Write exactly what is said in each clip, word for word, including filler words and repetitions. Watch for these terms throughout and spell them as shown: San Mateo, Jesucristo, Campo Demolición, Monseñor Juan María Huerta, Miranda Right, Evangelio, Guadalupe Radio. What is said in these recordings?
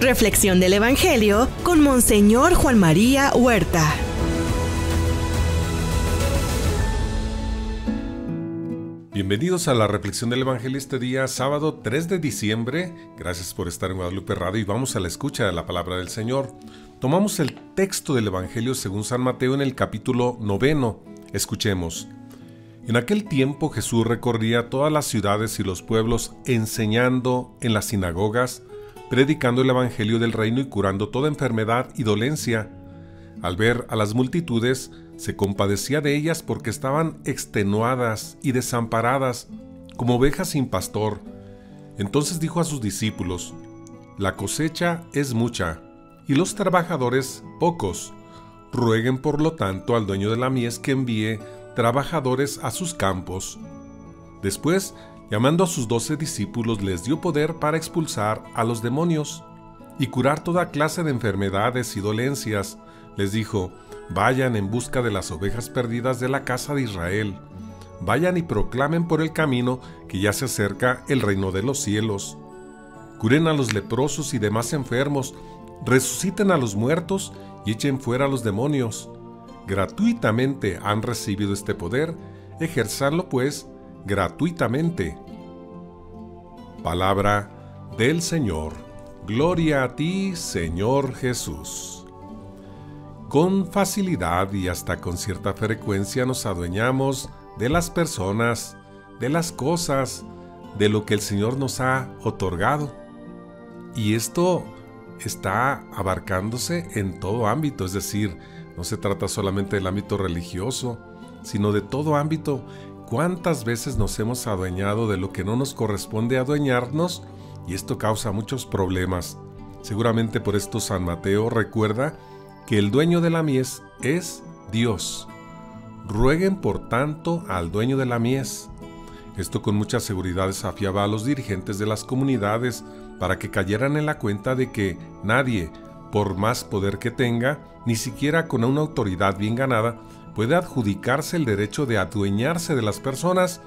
Reflexión del Evangelio con Monseñor Juan María Huerta. Bienvenidos a la Reflexión del Evangelio este día, sábado tres de diciembre. Gracias por estar en Guadalupe Radio y vamos a la escucha de la Palabra del Señor. Tomamos el texto del Evangelio según San Mateo en el capítulo noveno. Escuchemos. En aquel tiempo Jesús recorría todas las ciudades y los pueblos, enseñando en las sinagogas, predicando el Evangelio del Reino y curando toda enfermedad y dolencia. Al ver a las multitudes, se compadecía de ellas porque estaban extenuadas y desamparadas, como ovejas sin pastor. Entonces dijo a sus discípulos: «La cosecha es mucha, y los trabajadores pocos. Rueguen por lo tanto al dueño de la mies que envíe trabajadores a sus campos». Después, llamando a sus doce discípulos, les dio poder para expulsar a los demonios y curar toda clase de enfermedades y dolencias. Les dijo: «Vayan en busca de las ovejas perdidas de la casa de Israel. Vayan y proclamen por el camino que ya se acerca el reino de los cielos. Curen a los leprosos y demás enfermos, resuciten a los muertos y echen fuera a los demonios. Gratuitamente han recibido este poder, ejerzanlo pues gratuitamente». Palabra del Señor. Gloria a ti, Señor Jesús. Con facilidad y hasta con cierta frecuencia nos adueñamos de las personas, de las cosas, de lo que el Señor nos ha otorgado. Y esto está abarcándose en todo ámbito, es decir, no se trata solamente del ámbito religioso, sino de todo ámbito. ¿Cuántas veces nos hemos adueñado de lo que no nos corresponde adueñarnos? Y esto causa muchos problemas. Seguramente por esto San Mateo recuerda que el dueño de la mies es Dios. Rueguen por tanto al dueño de la mies. Esto con mucha seguridad desafiaba a los dirigentes de las comunidades para que cayeran en la cuenta de que nadie, por más poder que tenga, ni siquiera con una autoridad bien ganada, puede adjudicarse el derecho de adueñarse de las personas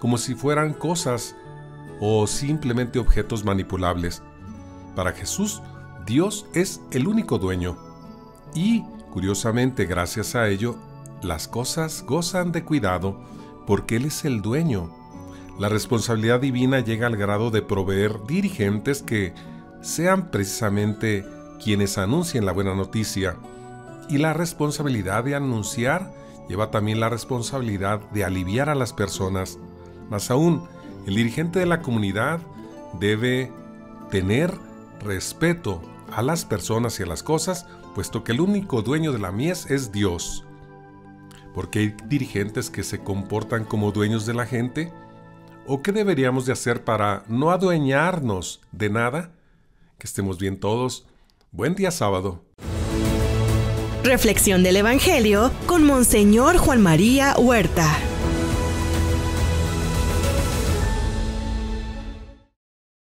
como si fueran cosas o simplemente objetos manipulables. Para Jesús, Dios es el único dueño. Y, curiosamente, gracias a ello, las cosas gozan de cuidado porque Él es el dueño. La responsabilidad divina llega al grado de proveer dirigentes que sean precisamente quienes anuncien la buena noticia. Y la responsabilidad de anunciar lleva también la responsabilidad de aliviar a las personas. Más aún, el dirigente de la comunidad debe tener respeto a las personas y a las cosas, puesto que el único dueño de la mies es Dios. Porque hay dirigentes que se comportan como dueños de la gente. ¿O qué deberíamos de hacer para no adueñarnos de nada? Que estemos bien todos. Buen día sábado. Reflexión del Evangelio con Monseñor Juan María Huerta.